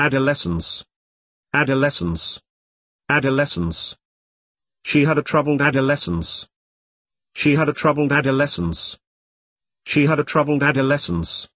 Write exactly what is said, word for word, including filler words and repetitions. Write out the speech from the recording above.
Adolescence. Adolescence. Adolescence. She had a troubled adolescence. She had a troubled adolescence. She had a troubled adolescence.